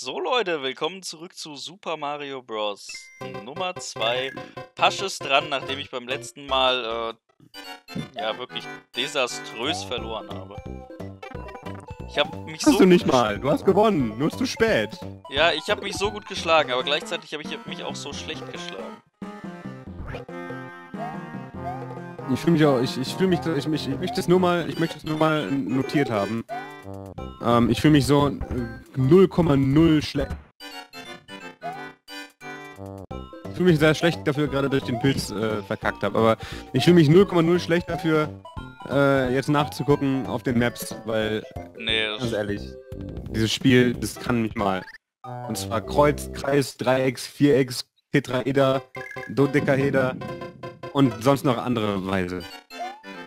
So Leute, willkommen zurück zu Super Mario Bros. Nummer 2. Pasch ist dran, nachdem ich beim letzten Mal ja wirklich desaströs verloren habe. Ich habe mich so. Hast du nicht mal, du hast gewonnen, nur zu spät. Ja, ich habe mich so gut geschlagen, aber gleichzeitig habe ich mich auch so schlecht geschlagen. Ich fühle mich auch, ich möchte es nur mal notiert haben. Ich fühle mich so 0,0 schlecht. Ich fühle mich sehr schlecht dafür, gerade durch den Pilz verkackt habe, aber ich fühle mich 0,0 schlecht dafür, jetzt nachzugucken auf den Maps, weil, nee, ganz ehrlich, dieses Spiel, das kann mich mal. Und zwar Kreuz, Kreis, Dreieck, Viereck, Tetraeder, Dodekaheder. Und sonst noch andere Weise.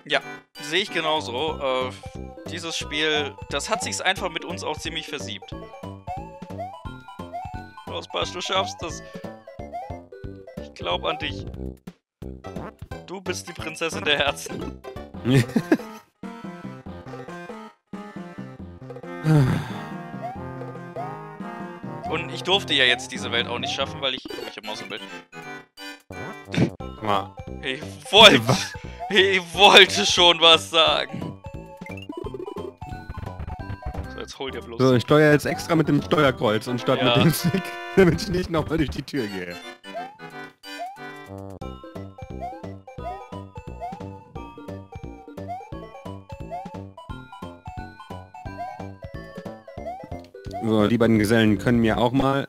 Ja, sehe ich genauso. Dieses Spiel, das hat sich's einfach mit uns auch ziemlich versiebt. Los, Pasch, du schaffst das. Ich glaube an dich. Du bist die Prinzessin der Herzen. Und ich durfte ja jetzt diese Welt auch nicht schaffen, weil ich hab Mausbild. Mal. Ich wollte schon was sagen. So, jetzt hol dir bloß. So, ich steuere jetzt extra mit dem Steuerkreuz und statt mit dem Stick, damit ich nicht nochmal durch die Tür gehe. So, die beiden Gesellen können mir auch mal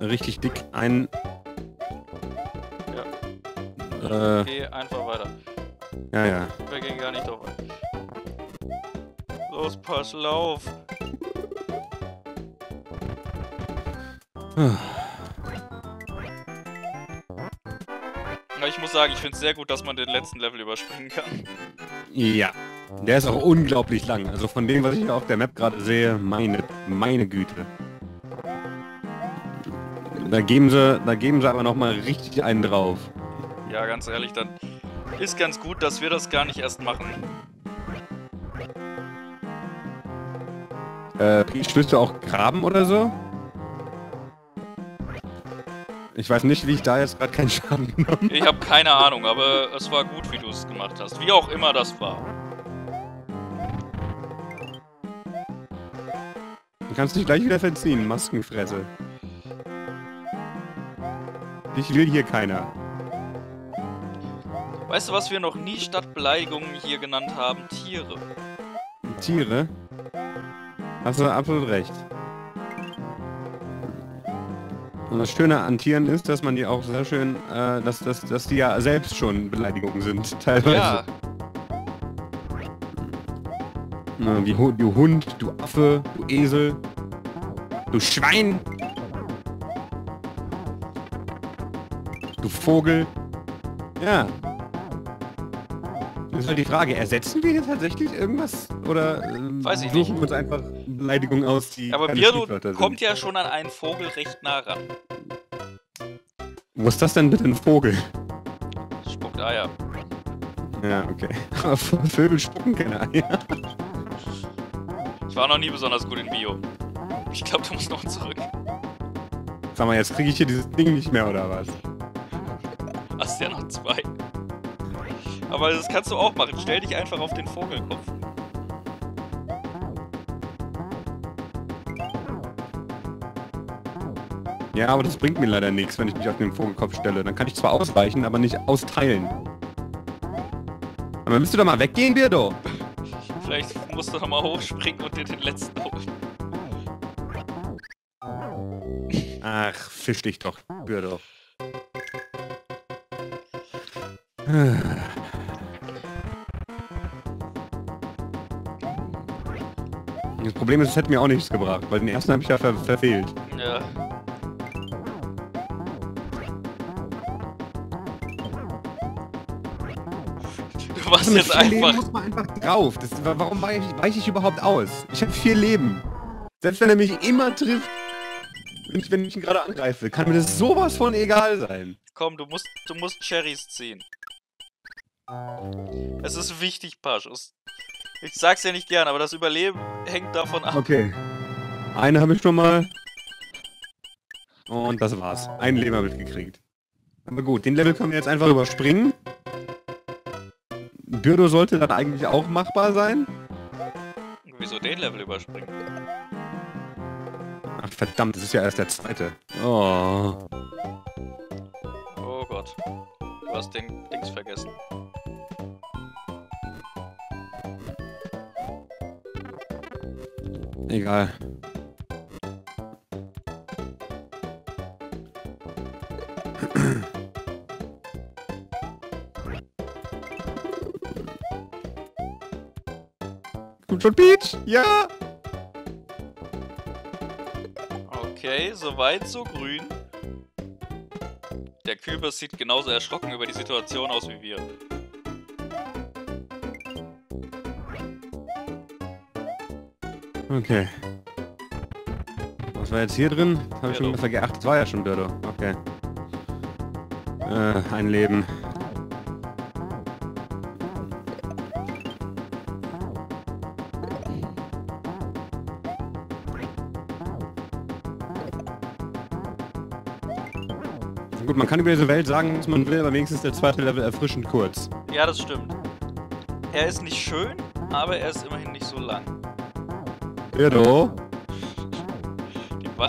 richtig dick einen. Geh einfach weiter. Ja, ja. Wir gehen gar nicht drauf ein. Los, Pasch, lauf! Ich muss sagen, ich finde es sehr gut, dass man den letzten Level überspringen kann. Ja. Der ist auch unglaublich lang. Also von dem, was ich hier auf der Map gerade sehe, meine Güte. Da geben sie aber nochmal richtig einen drauf. Ja, ganz ehrlich, dann ist ganz gut, dass wir das gar nicht erst machen. Stößt du auch Graben oder so? Ich weiß nicht, wie ich da jetzt gerade keinen Schaden genommen habe. Ich habe keine Ahnung, aber es war gut, wie du es gemacht hast. Wie auch immer das war. Du kannst dich gleich wieder verziehen, Maskenfresse. Dich will hier keiner. Weißt du, was wir noch nie statt Beleidigungen hier genannt haben? Tiere. Tiere? Hast du absolut recht. Und das Schöne an Tieren ist, dass man die auch sehr schön, dass die ja selbst schon Beleidigungen sind, teilweise. Ja. Na, wie du Hund, du Affe, du Esel, du Schwein, du Vogel. Ja. Das ist halt die Frage, ersetzen wir hier tatsächlich irgendwas? Oder weiß ich suchen wir uns einfach Beleidigungen aus, die aber Birdo kommt ja schon an einen Vogel recht nah ran. Wo ist das denn bitte ein Vogel? Spuckt Eier. Ja, okay. Aber Vögel spucken keine Eier. Ich war noch nie besonders gut in Bio. Ich glaube, du musst noch zurück. Sag mal, jetzt kriege ich hier dieses Ding nicht mehr, oder was? Hast ja noch zwei. Aber das kannst du auch machen. Stell dich einfach auf den Vogelkopf. Ja, aber das bringt mir leider nichts, wenn ich mich auf den Vogelkopf stelle. Dann kann ich zwar ausweichen, aber nicht austeilen. Aber müsstest du doch mal weggehen, Birdo? Vielleicht musst du doch mal hochspringen und dir den letzten holen. Ach, fisch dich doch, Birdo. Das Problem ist, es hätte mir auch nichts gebracht, weil den ersten habe ich ja verfehlt. Ja. Du warst also jetzt einfach... Leben muss man einfach drauf. Das, warum weiche ich überhaupt aus? Ich habe 4 Leben. Selbst wenn er mich immer trifft, wenn ich ihn gerade angreife, kann mir das sowas von egal sein. Komm, du musst Cherries ziehen. Es ist wichtig, Pasch. Ich sag's ja nicht gern, aber das Überleben hängt davon ab. Okay. Eine habe ich schon mal. Und das war's. Ein Leben habe ich gekriegt. Aber gut, den Level können wir jetzt einfach überspringen. Birdo sollte dann eigentlich auch machbar sein. Wieso den Level überspringen? Ach verdammt, das ist ja erst der zweite. Oh. Oh Gott. Du hast den Dings vergessen. Egal. Gut schon, Peach! Ja! Okay, soweit, so grün. Der Kürbis sieht genauso erschrocken über die Situation aus wie wir. Okay. Was war jetzt hier drin? Habe ich schon wieder vergessen. Ach, das war ja schon Birdo. Okay. Ein Leben. Gut, man kann über diese Welt sagen, was man will, aber wenigstens der zweite Level erfrischend kurz. Ja, das stimmt. Er ist nicht schön, aber er ist immerhin nicht so lang. Birdo.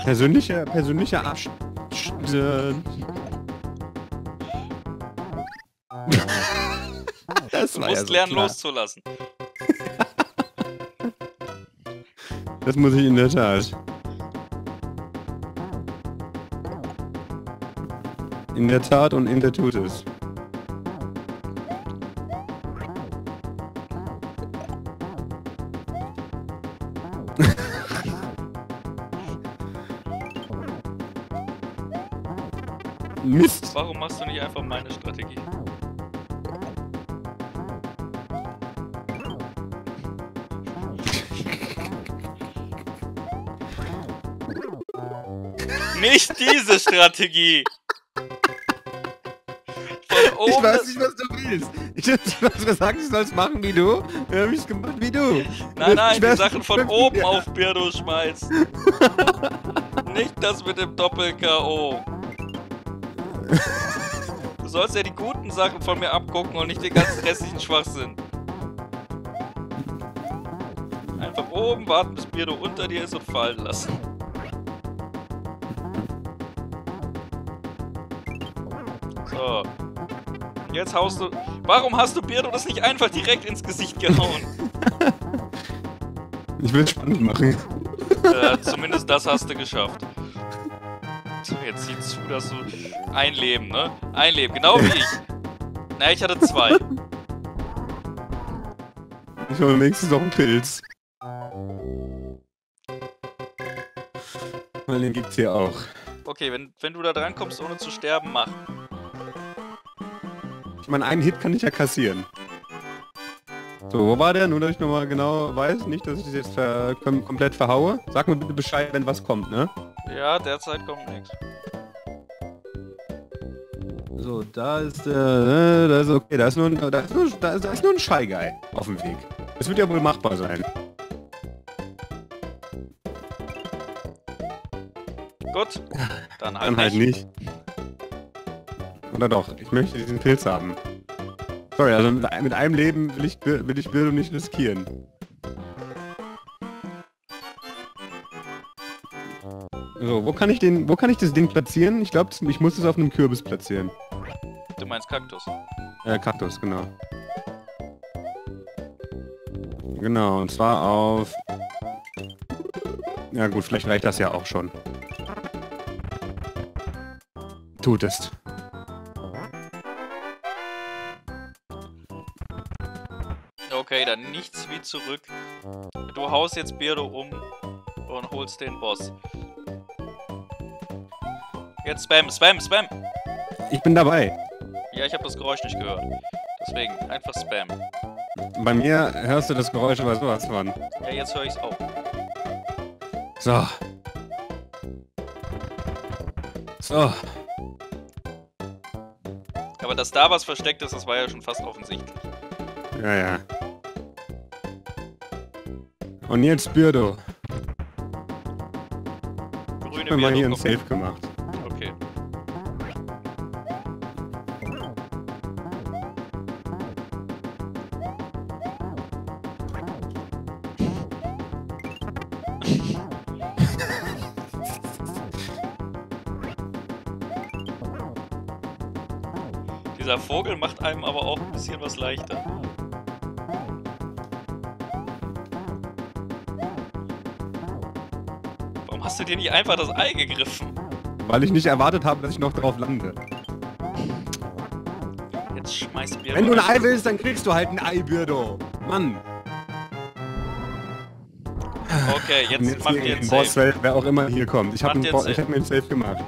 Persönlicher Abstand. Du musst lernen loszulassen. Das muss ich in der Tat. In der Tat und in der Tutis. Mist! Warum machst du nicht einfach meine Strategie? Nicht diese Strategie! Ich weiß nicht, was du willst. Ich hab gesagt, ich soll's machen wie du. Dann hab ich's gemacht wie du. Nein, nein, die Sachen von oben auf Birdo schmeißen. Nicht das mit dem Doppel-K.O. Du sollst ja die guten Sachen von mir abgucken und nicht den ganzen restlichen Schwachsinn. Einfach oben warten, bis Birdo unter dir ist und fallen lassen. So. Jetzt haust du... Warum hast du Birdo das nicht einfach direkt ins Gesicht gehauen? Ich will es spannend machen. Zumindest das hast du geschafft. So, jetzt sieh zu, dass du... Ein Leben, ne? Ein Leben, genau wie ich. Na, ich hatte 2. Ich hole nächstes noch einen Pilz. Weil den gibt's hier auch. Okay, wenn du da dran kommst, ohne zu sterben, mach. Ich meine, einen Hit kann ich ja kassieren. So, wo war der? Nur, dass ich nochmal genau weiß, nicht, dass ich das jetzt komplett verhaue. Sag mir bitte Bescheid, wenn was kommt, ne? Ja, derzeit kommt nichts. So, da ist, okay, da ist nur ein Shy Guy auf dem Weg. Das wird ja wohl machbar sein. Gut, dann halt, nicht. Oder doch, ich möchte diesen Pilz haben. Sorry, also mit einem Leben will ich Birdo nicht riskieren. So, wo kann ich das Ding platzieren? Ich glaube, ich muss es auf einem Kürbis platzieren. Du meinst Kaktus? Kaktus, genau. Genau, und zwar auf... Ja gut, vielleicht reicht das ja auch schon. Tut es. Okay, dann nichts wie zurück. Du haust jetzt Birdo um und holst den Boss. Jetzt Spam, Spam, Spam! Ich bin dabei. Ja, ich habe das Geräusch nicht gehört. Deswegen, einfach Spam. Bei mir hörst du das Geräusch aber sowas von. Ja, jetzt höre ich's auch. So. So. Aber dass da was versteckt ist, das war ja schon fast offensichtlich. Ja, ja. Und jetzt Birdo. mir mal hier ein Safe gemacht. Okay. Dieser Vogel macht einem aber auch ein bisschen was leichter. Warum hast du dir nicht einfach das Ei gegriffen? Weil ich nicht erwartet habe, dass ich noch drauf lande. Jetzt schmeißt mir... Wenn du ein Ei willst, dann kriegst du halt ein Ei, Birdo. Mann. Okay, jetzt macht ihr einen Safe. Wer auch immer hier kommt. Ich habe mir einen Safe gemacht.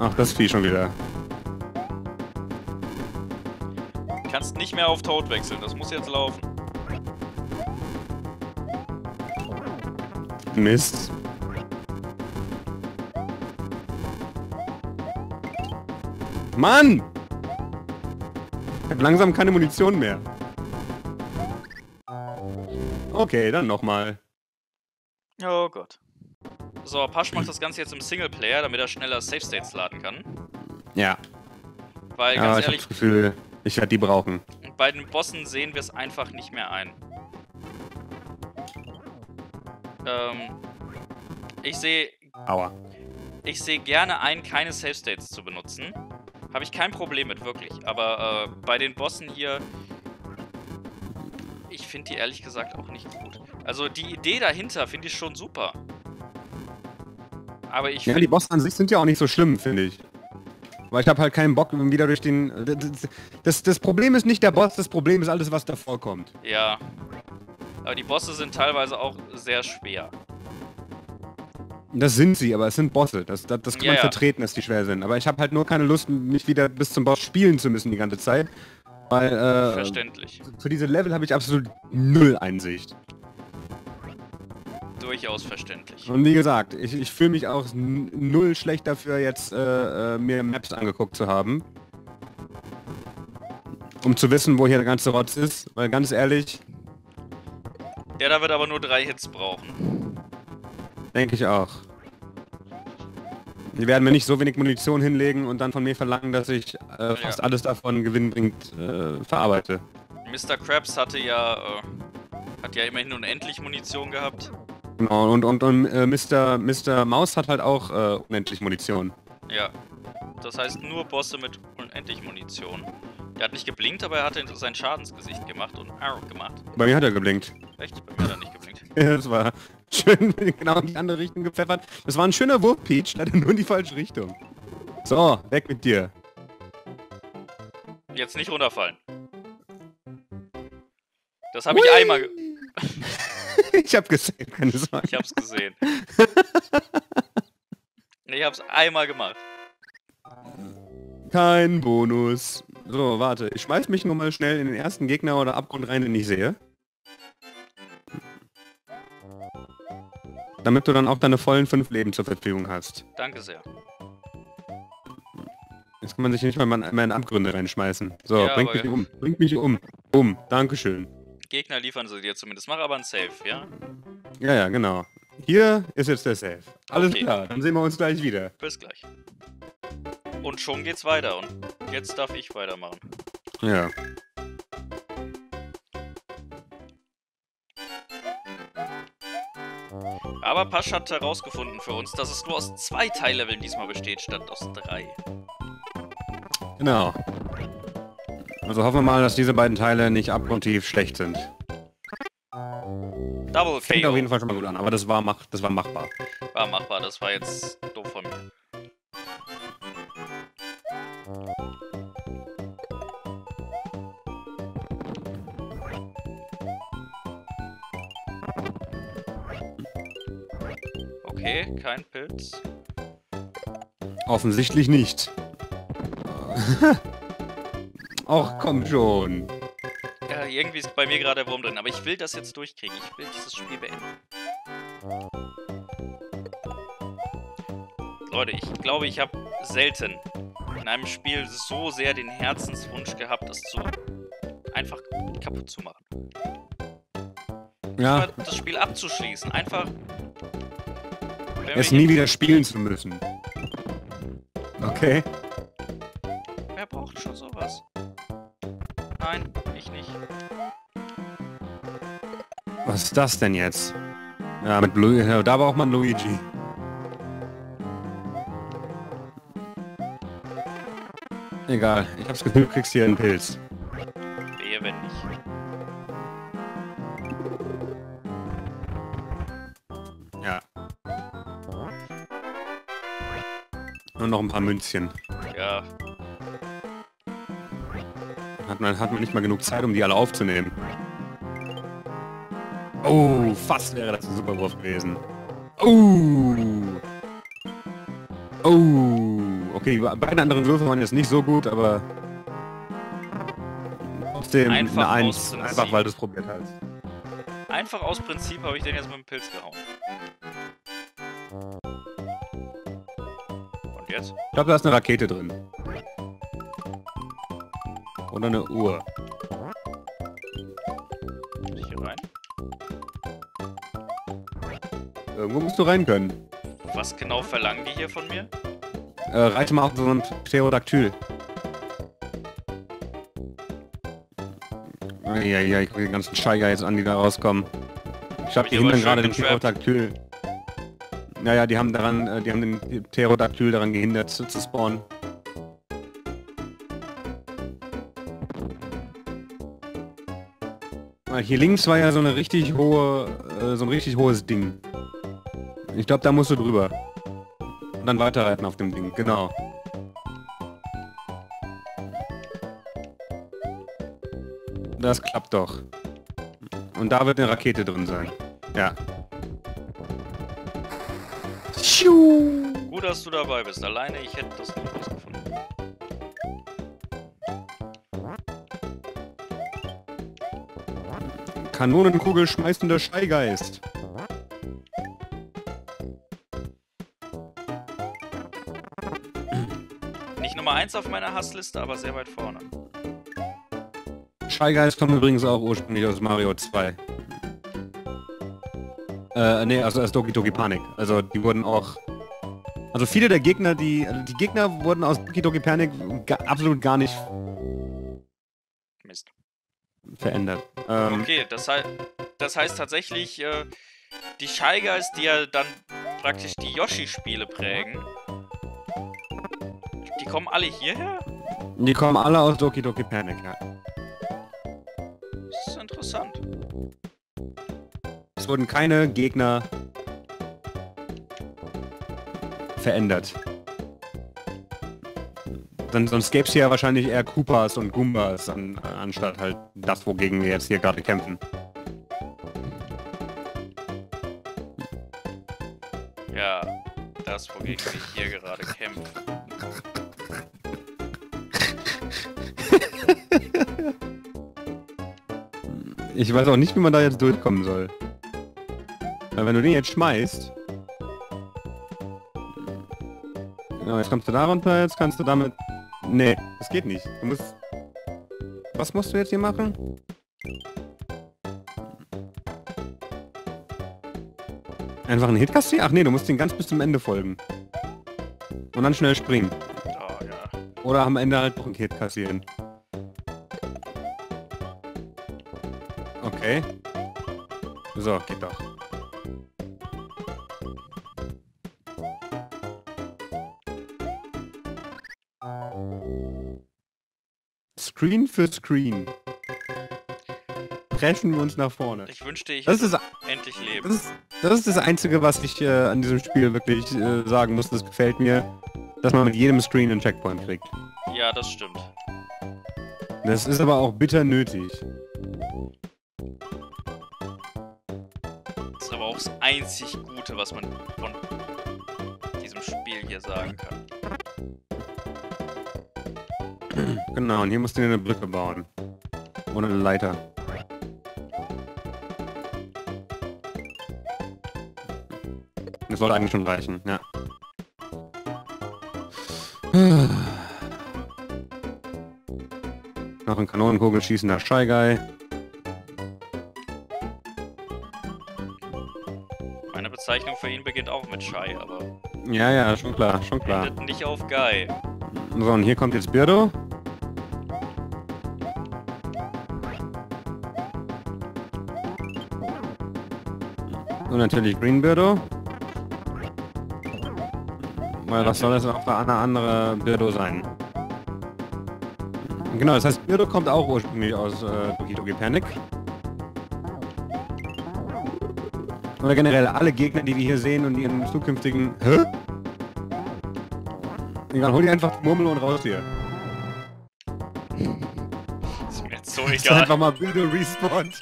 Ach, das Vieh schon wieder. Du kannst nicht mehr auf Toad wechseln, das muss jetzt laufen. Mist. Mann! Ich hab langsam keine Munition mehr. Okay, dann nochmal. Oh Gott. So, Pasch macht das Ganze jetzt im Singleplayer, damit er schneller Safe States laden kann. Ja. Weil, ganz ehrlich, ich hab das Gefühl, ich werde die brauchen. Bei den Bossen sehen wir es einfach nicht mehr ein. Ich sehe... Aua. Ich sehe gerne ein, keine Safe States zu benutzen. Habe ich kein Problem mit, wirklich. Aber bei den Bossen hier... Ich finde die ehrlich gesagt auch nicht gut. Also die Idee dahinter finde ich schon super. Aber ich die Bosse an sich sind ja auch nicht so schlimm, finde ich. Weil ich habe halt keinen Bock, wieder durch den... Das Problem ist nicht der Boss, das Problem ist alles, was davor kommt. Ja. Aber die Bosse sind teilweise auch sehr schwer. Das sind sie, aber es sind Bosse. Das kann man vertreten, dass die schwer sind. Aber ich habe halt nur keine Lust, mich wieder bis zum Boss spielen zu müssen die ganze Zeit. Weil, verständlich. Für diese Level habe ich absolut null Einsicht. Durchaus verständlich. Und wie gesagt, ich fühle mich auch null schlecht dafür, jetzt mir Maps angeguckt zu haben. Um zu wissen, wo hier der ganze Rotz ist, weil ganz ehrlich... Ja, da wird aber nur 3 Hits brauchen. Denke ich auch. Die werden mir nicht so wenig Munition hinlegen und dann von mir verlangen, dass ich fast alles davon gewinnbringend verarbeite. Mr. Krabs hat ja immerhin unendlich Munition gehabt. Genau, und Mr. Maus hat halt auch unendlich Munition. Ja, das heißt nur Bosse mit unendlich Munition. Er hat nicht geblinkt, aber er hat sein Schadensgesicht gemacht und Arrow gemacht. Bei mir hat er geblinkt. Echt? Bei mir hat er nicht geblinkt. Ja, das war schön genau in die andere Richtung gepfeffert. Das war ein schöner Wurf, Peach, leider nur in die falsche Richtung. So, weg mit dir. Jetzt nicht runterfallen. Das habe ich einmal... Ich hab gesehen, keine Sorge. Ich hab's gesehen. Ich hab's einmal gemacht. Kein Bonus. So, warte. Ich schmeiß mich nochmal schnell in den ersten Gegner oder Abgrund rein, den ich sehe. Damit du dann auch deine vollen 5 Leben zur Verfügung hast. Danke sehr. Jetzt kann man sich nicht mal in Abgründe reinschmeißen. So, ja, bringt mich um. Bringt mich um. Um. Dankeschön. Gegner liefern sie dir zumindest. Mach aber ein Save, ja? Ja, ja, genau. Hier ist jetzt der Save. Alles klar, dann sehen wir uns gleich wieder. Bis gleich. Und schon geht's weiter. Und jetzt darf ich weitermachen. Ja. Aber Pasch hat herausgefunden für uns, dass es nur aus 2 Teilleveln diesmal besteht, statt aus 3. Genau. Also hoffen wir mal, dass diese beiden Teile nicht abgrundtief schlecht sind. Double Fängt auf jeden Fall schon mal gut an, aber das war machbar. War machbar, das war jetzt doof von mir. Okay, kein Pilz. Offensichtlich nicht. Och, komm schon. Ja, irgendwie ist bei mir gerade der Wurm drin, aber ich will das jetzt durchkriegen. Ich will dieses Spiel beenden. Leute, ich glaube, ich habe selten in einem Spiel so sehr den Herzenswunsch gehabt, das zu einfach kaputt zu machen. Ja. Das Spiel abzuschließen, einfach Erst nie wieder spielen zu müssen. Okay. Wer braucht schon sowas? Nein, ich nicht. Was ist das denn jetzt? Ja, mit Luigi. Da braucht man Luigi. Egal, ich hab's Gefühl, du kriegst hier einen Pilz. Wehe, wenn nicht. Ja. Nur noch ein paar Münzchen. Ja. Hat man nicht mal genug Zeit, um die alle aufzunehmen. Oh, fast wäre das ein Superwurf gewesen. Oh. Oh. Okay, die beiden anderen Würfe waren jetzt nicht so gut, aber trotzdem einfach eine 1, einfach weil du es probiert hast. Einfach aus Prinzip habe ich den jetzt mit dem Pilz gehauen. Und jetzt? Ich glaube, da ist eine Rakete drin. Oder eine Uhr. Muss ich hier rein? Irgendwo musst du rein können. Was genau verlangen die hier von mir? Reite mal auf so ein Pterodaktyl. Ja, ich gucke den ganzen Scheiger jetzt an, die da rauskommen. Ich hab hier hinten gerade den Pterodaktyl. Naja, die haben den Pterodaktyl daran gehindert zu spawnen. Hier links war ja so eine richtig hohe, so ein richtig hohes Ding. Ich glaube, da musst du drüber. Und dann weiterreiten auf dem Ding, genau. Das klappt doch. Und da wird eine Rakete drin sein. Ja. Gut, dass du dabei bist. Alleine, ich hätte das nicht rausgefunden. Kanonenkugel schmeißender Scheigeist. Nicht Nummer 1 auf meiner Hassliste, aber sehr weit vorne. Scheigeist kommt übrigens auch ursprünglich aus Mario 2. Nee, also aus Doki Doki Panic. Also die wurden auch... Also viele der Gegner, die Gegner wurden aus Doki Doki Panic absolut gar nicht... Mist. Verändert. Okay, das heißt tatsächlich, die Shy Guys, die ja dann praktisch die Yoshi-Spiele prägen, die kommen alle hierher? Die kommen alle aus Doki Doki Panic, ja. Das ist interessant. Es wurden keine Gegner verändert. Sonst gäbe es ja wahrscheinlich eher Koopas und Goombas, anstatt halt das, wogegen wir jetzt hier gerade kämpfen. Ja, das, wogegen wir hier gerade kämpfen. Ich weiß auch nicht, wie man da jetzt durchkommen soll. Weil wenn du den jetzt schmeißt... Genau, jetzt kommst du da runter, jetzt kannst du damit... Nee, das geht nicht. Du musst... Was musst du jetzt hier machen? Einfach einen Hit kassieren? Ach nee, du musst den ganz bis zum Ende folgen. Und dann schnell springen. Oh, ja. Oder am Ende halt noch einen Hit kassieren. Okay. So, geht doch. Screen für Screen. Preschen wir uns nach vorne. Ich wünschte, ich hätte endlich leben. Das ist das Einzige, was ich an diesem Spiel wirklich sagen muss. Das gefällt mir, dass man mit jedem Screen einen Checkpoint kriegt. Ja, das stimmt. Das ist aber auch bitter nötig. Das ist aber auch das einzig Gute, was man von diesem Spiel hier sagen kann. Genau, und hier musst du dir eine Brücke bauen. Oder eine Leiter. Das sollte eigentlich schon reichen, ja. Noch ein Kanonenkugel schießender Shy Guy. Meine Bezeichnung für ihn beginnt auch mit Schei, aber... Ja, ja, schon klar, schon klar. Endet nicht auf Guy. So, und hier kommt jetzt Birdo. Und natürlich Green Birdo. Weil was soll das auch für eine andere Birdo sein? Genau, das heißt, Birdo kommt auch ursprünglich aus Doki Doki Panic. Oder generell alle Gegner, die wir hier sehen und ihren zukünftigen... Hä? Egal, hol dir einfach die Murmel und raus hier. Ist mir jetzt so egal. Ist einfach mal Birdo respawned.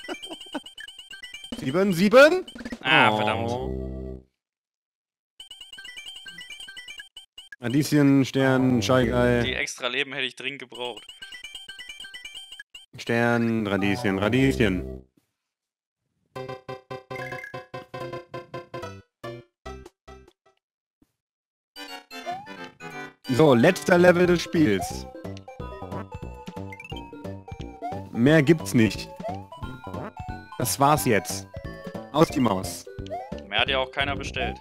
7, 7? Ah, oh, verdammt. Radieschen, Stern, Shy Guy. Die extra Leben hätte ich dringend gebraucht. Stern, Radieschen, Radieschen. So, letzter Level des Spiels. Mehr gibt's nicht. Das war's jetzt. Aus die Maus. Mehr hat ja auch keiner bestellt.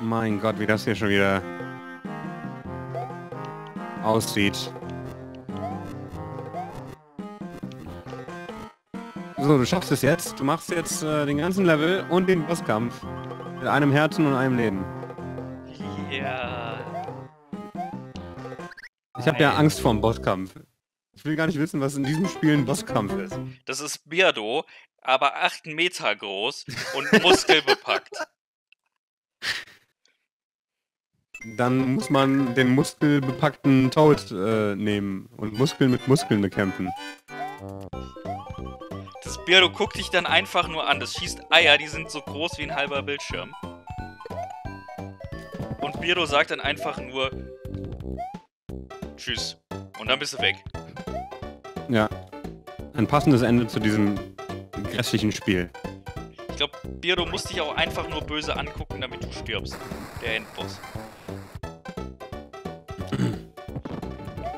Mein Gott, wie das hier schon wieder aussieht. So, du schaffst es jetzt. Du machst jetzt den ganzen Level und den Bosskampf. Mit einem Herzen und einem Leben. Yeah. Ich habe ja Angst vorm Bosskampf. Ich will gar nicht wissen, was in diesem Spiel ein Bosskampf ist. Das ist Birdo, aber 8 Meter groß und muskelbepackt. Dann muss man den muskelbepackten Toad nehmen und Muskeln mit Muskeln bekämpfen. Das Birdo guckt dich dann einfach nur an. Das schießt Eier, die sind so groß wie ein halber Bildschirm. Und Birdo sagt dann einfach nur Tschüss. Und dann bist du weg. Ja. Ein passendes Ende zu diesem grässlichen Spiel. Ich glaube, Birdo muss dich auch einfach nur böse angucken, damit du stirbst. Der Endboss.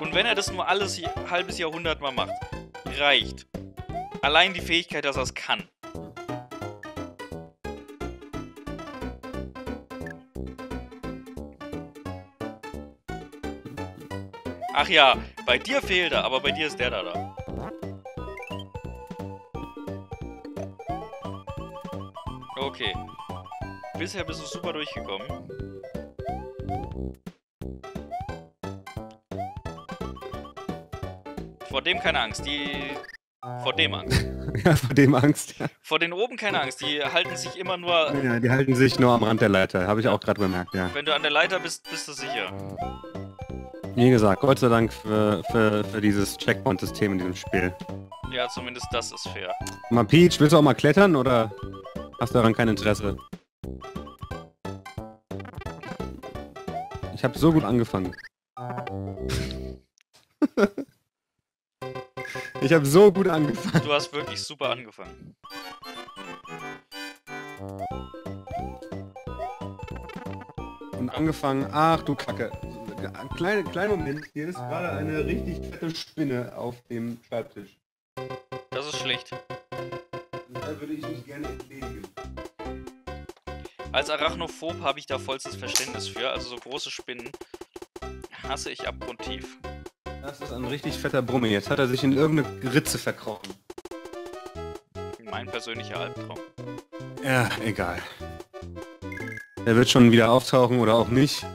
Und wenn er das nur alles halbes Jahrhundert mal macht, reicht. Allein die Fähigkeit, dass er es kann. Ach ja, bei dir fehlt er, aber bei dir ist der da. Okay. Bisher bist du super durchgekommen. Vor dem keine Angst, die... Vor dem Angst. Ja, vor dem Angst. Ja. Vor den oben keine Angst, die halten sich immer nur... Ja, die halten sich nur am Rand der Leiter, habe ich auch gerade bemerkt, ja. Wenn du an der Leiter bist, bist du sicher. Wie gesagt, Gott sei Dank für dieses Checkpoint-System in diesem Spiel. Ja, zumindest das ist fair. Mal Peach, willst du auch mal klettern oder hast du daran kein Interesse? Ich habe so gut angefangen. Ich habe so gut angefangen. Du hast wirklich super angefangen. Und angefangen, ach du Kacke. Kleiner Moment, hier ist gerade eine richtig fette Spinne auf dem Schreibtisch. Das ist schlecht. Da würde ich mich gerne entledigen. Als Arachnophob habe ich da vollstes Verständnis für. Also so große Spinnen hasse ich abgrundtief. Das ist ein richtig fetter Brumme. Jetzt hat er sich in irgendeine Ritze verkrochen. Mein persönlicher Albtraum. Ja, egal. Er wird schon wieder auftauchen oder auch nicht.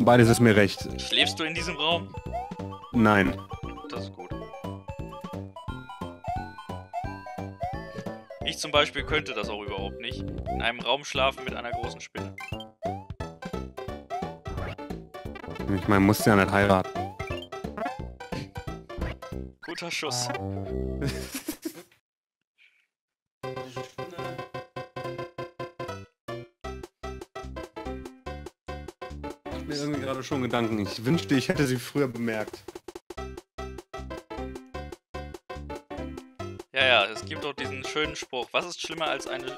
Beides ist mir recht. Schläfst du in diesem Raum? Nein. Das ist gut. Ich zum Beispiel könnte das auch überhaupt nicht. In einem Raum schlafen mit einer großen Spinne. Ich meine, musst ja nicht heiraten. Guter Schuss. Ich hab mir irgendwie gerade schon Gedanken. Ich wünschte, ich hätte sie früher bemerkt. Ja, ja, es gibt auch diesen schönen Spruch. Was ist schlimmer als eine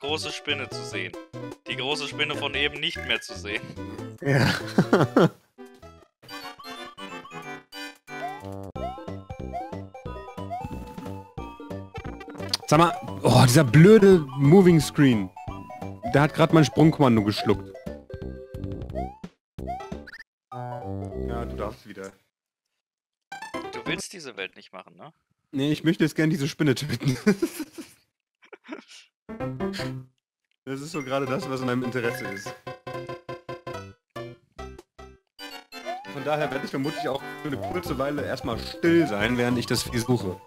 große Spinne zu sehen. Die große Spinne von eben nicht mehr zu sehen. Ja. Sag mal, oh, dieser blöde Moving Screen. Der hat gerade mein Sprungkommando geschluckt. Ja, du darfst wieder. Du willst diese Welt nicht machen, ne? Nee, ich möchte jetzt gerne diese Spinne töten. Das ist so gerade das, was in meinem Interesse ist. Von daher werde ich vermutlich auch für eine kurze Weile erstmal still sein, während ich das Vieh suche.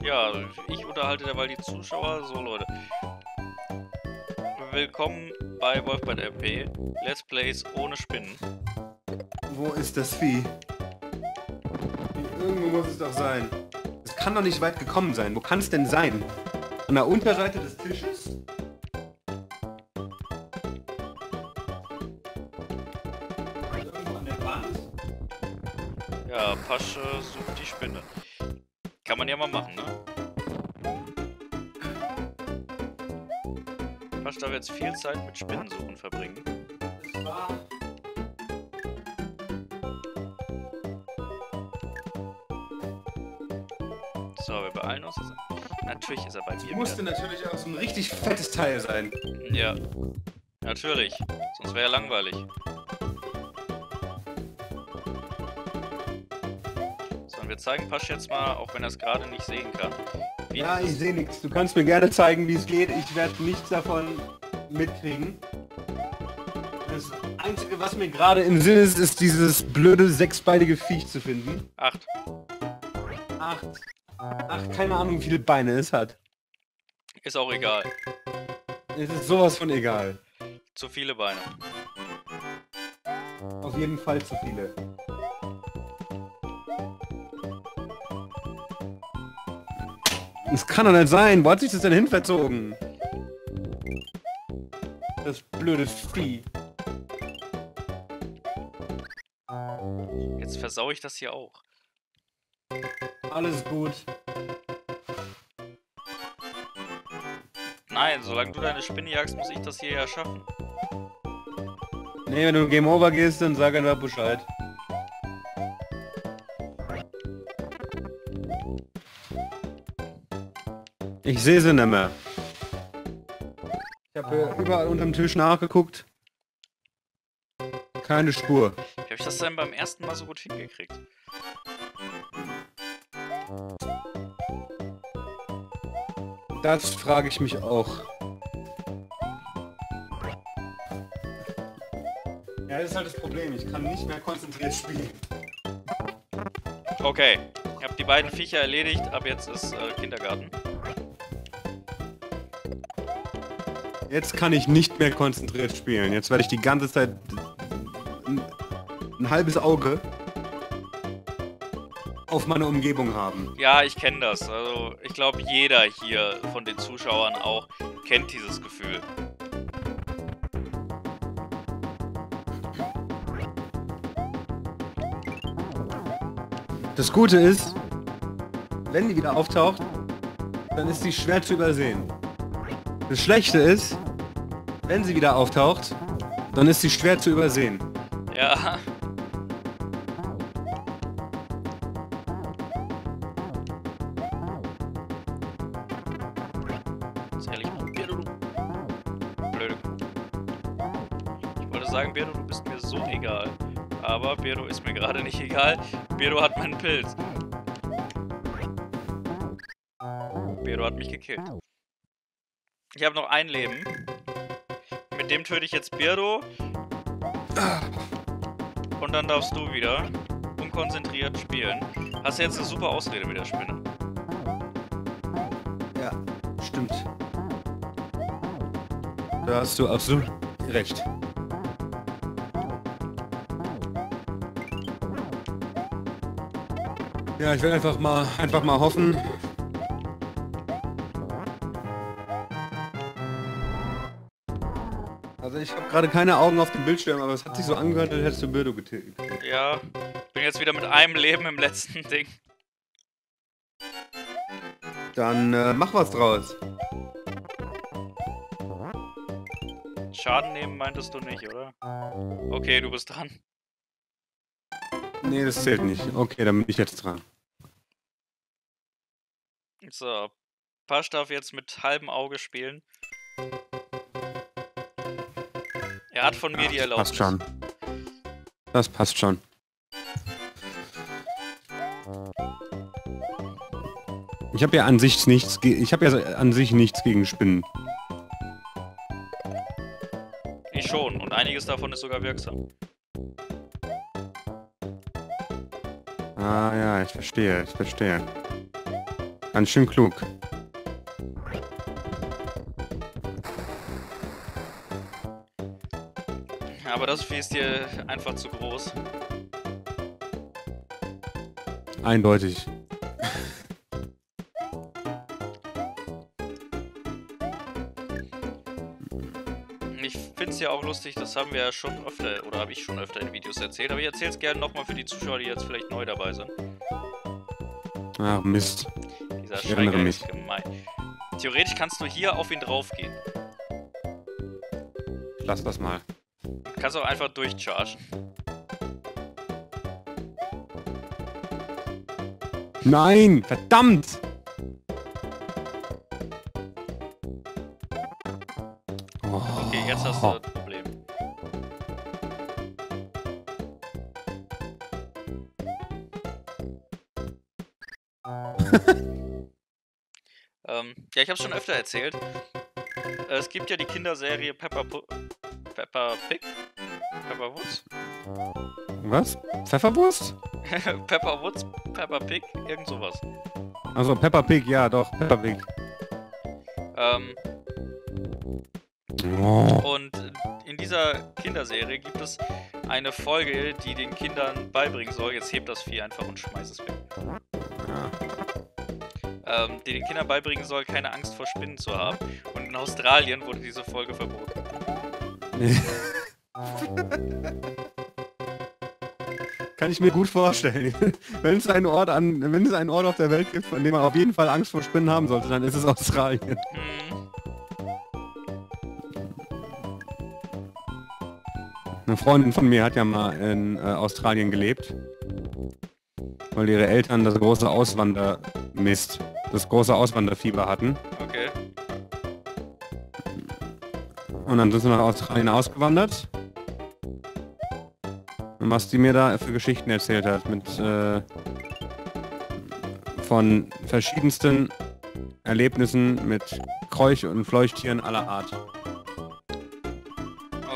Ja, ich unterhalte derweil die Zuschauer. So, Leute. Willkommen bei WolfBiteLP. Let's Plays ohne Spinnen. Wo ist das Vieh? Irgendwo muss es doch sein. Es kann doch nicht weit gekommen sein. Wo kann es denn sein? An der Unterseite des Tisches? Irgendwo an der Wand? Ja, Pasche sucht die Spinne. Kann man ja mal machen, ne? Pasch darf jetzt viel Zeit mit Spinnensuchen verbringen. Das war... So, wir beeilen uns. Natürlich ist er bei mir. Das musste natürlich auch so ein richtig fettes Teil sein. Ja, natürlich. Sonst wäre er langweilig. Wir zeigen Pasch jetzt mal, auch wenn er es gerade nicht sehen kann. Wie ja, ich sehe nichts. Du kannst mir gerne zeigen, wie es geht. Ich werde nichts davon mitkriegen. Das Einzige, was mir gerade im Sinn ist, ist dieses blöde sechsbeinige Viech zu finden. Acht. Ach, keine Ahnung, wie viele Beine es hat. Ist auch egal. Es ist sowas von egal. Zu viele Beine. Auf jeden Fall zu viele. Das kann doch nicht sein! Wo hat sich das denn hinverzogen? Das blöde Vieh. Jetzt versau ich das hier auch. Alles gut. Nein, solange du deine Spinne jagst, muss ich das hier ja schaffen. Nee, wenn du Game Over gehst, dann sag einfach Bescheid. Ich sehe sie nicht mehr. Ich habe überall unterm Tisch nachgeguckt. Keine Spur. Wie habe ich das denn beim ersten Mal so gut hingekriegt? Das frage ich mich auch. Ja, das ist halt das Problem. Ich kann nicht mehr konzentriert spielen. Okay. Ich habe die beiden Viecher erledigt. Ab jetzt ist Kindergarten. Jetzt kann ich nicht mehr konzentriert spielen. Jetzt werde ich die ganze Zeit ein halbes Auge auf meine Umgebung haben. Ja, ich kenne das. Also ich glaube, jeder hier von den Zuschauern auch kennt dieses Gefühl. Das Gute ist, wenn die wieder auftaucht, dann ist sie schwer zu übersehen. Das Schlechte ist, wenn sie wieder auftaucht, dann ist sie schwer zu übersehen. Ja. Ist ehrlich, Birdo, du blöde Kuh. Ich wollte sagen, Birdo, du bist mir so egal. Aber Birdo ist mir gerade nicht egal. Birdo hat meinen Pilz. Birdo hat mich gekillt. Ich habe noch ein Leben. Mit dem töte ich jetzt Birdo. Und dann darfst du wieder unkonzentriert spielen. Hast du jetzt eine super Ausrede mit der Spinne? Ja, stimmt. Da hast du absolut recht. Ja, ich will einfach mal hoffen. Ich habe gerade keine Augen auf dem Bildschirm, aber es hat sich so angehört, als hättest du Birdo getötet. Ja, ich bin jetzt wieder mit einem Leben im letzten Ding. Dann mach was draus. Schaden nehmen meintest du nicht, oder? Okay, du bist dran. Nee, das zählt nicht. Okay, dann bin ich jetzt dran. So, Pasch darf jetzt mit halbem Auge spielen. Er hat von mir die Erlaubnis. Passt schon. Das passt schon. Ich habe ja an sich nichts gegen Spinnen. Ich schon, und einiges davon ist sogar wirksam. Ah ja, ich verstehe, ich verstehe. Ganz schön klug. Aber das Vieh ist dir einfach zu groß. Eindeutig. Ich finde es ja auch lustig, das haben wir ja schon öfter, oder habe ich schon öfter in Videos erzählt, aber ich erzähle es gerne nochmal für die Zuschauer, die jetzt vielleicht neu dabei sind. Ach Mist. Dieser Schweiger ist gemein. Theoretisch kannst du hier auf ihn draufgehen. Lass das mal. Du kannst auch einfach durchchargen. Nein! Verdammt! Okay, jetzt hast du das Problem. Ja, ich hab's schon öfter erzählt. Es gibt ja die Kinderserie Peppa Pig? Pepperwoods? Was? Pfefferwurst? Pepperwoods? Peppa Pig? Irgend sowas. Also Peppa Pig, ja doch, Peppa Pig. Und in dieser Kinderserie gibt es eine Folge, die den Kindern beibringen soll. Jetzt hebt das Vieh einfach und schmeißt es weg. Die den Kindern beibringen soll, keine Angst vor Spinnen zu haben. Und in Australien wurde diese Folge verboten. Kann ich mir gut vorstellen. Wenn es einen Ort auf der Welt gibt, von dem man auf jeden Fall Angst vor Spinnen haben sollte, dann ist es Australien. Hm. Eine Freundin von mir hat ja mal in Australien gelebt, weil ihre Eltern das große Auswanderfieber hatten. Okay. Und dann sind sie nach Australien ausgewandert. Und was die mir da für Geschichten erzählt hat, mit von verschiedensten Erlebnissen mit Kräuch- und Fleuchtieren aller Art.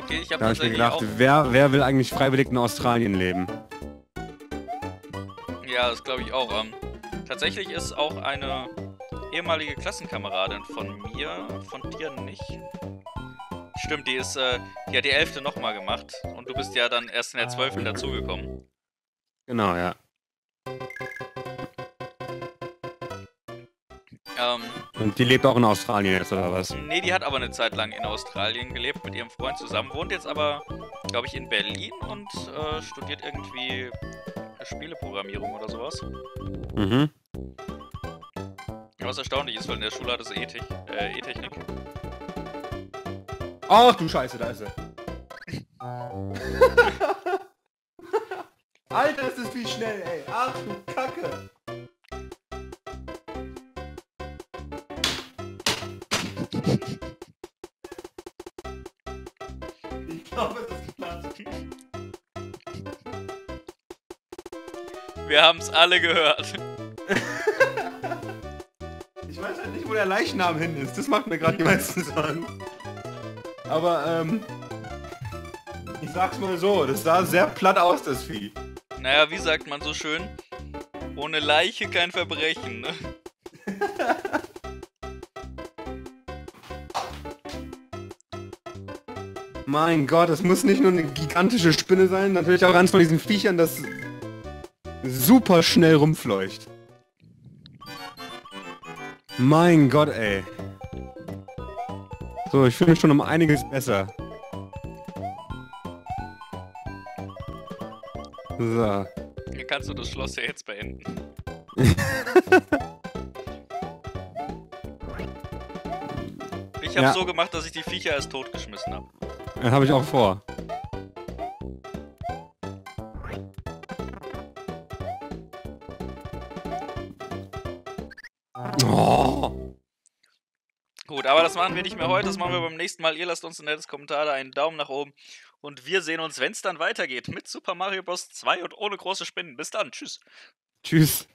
Okay, ich habe mir gedacht, wer will eigentlich freiwillig in Australien leben? Ja, das glaube ich auch. Tatsächlich ist auch eine ehemalige Klassenkameradin von mir, von dir nicht. Stimmt, die ist ja die 11. nochmal gemacht und du bist ja dann erst in der 12. dazugekommen. Genau, ja. Und die lebt auch in Australien jetzt, oder was? Nee, die hat aber eine Zeit lang in Australien gelebt, mit ihrem Freund zusammen, wohnt jetzt aber, glaube ich, in Berlin und studiert irgendwie Spieleprogrammierung oder sowas. Mhm. Was erstaunlich ist, weil in der Schule hat es E-Technik. Ach du Scheiße, da ist sie. Alter, das ist viel schnell, ey. Ach du Kacke. Ich glaube, das ist Platz. Wir haben es alle gehört. Ich weiß halt nicht, wo der Leichnam hin ist. Das macht mir gerade die meisten Sorgen. Aber, ich sag's mal so, das sah sehr platt aus, das Vieh. Naja, wie sagt man so schön? Ohne Leiche kein Verbrechen, ne? Mein Gott, es muss nicht nur eine gigantische Spinne sein, natürlich auch eins von diesen Viechern, das super schnell rumfleucht. Mein Gott, ey. So, ich fühle mich schon um einiges besser. So. Hier kannst du das Schloss ja jetzt beenden. Ich habe so gemacht, dass ich die Viecher erst totgeschmissen habe. Das habe ich auch vor. Oh. Gut, aber das machen wir nicht mehr heute, das machen wir beim nächsten Mal. Ihr lasst uns ein nettes Kommentar da, einen Daumen nach oben. Und wir sehen uns, wenn es dann weitergeht mit Super Mario Bros. 2 und ohne große Spinnen. Bis dann, tschüss. Tschüss.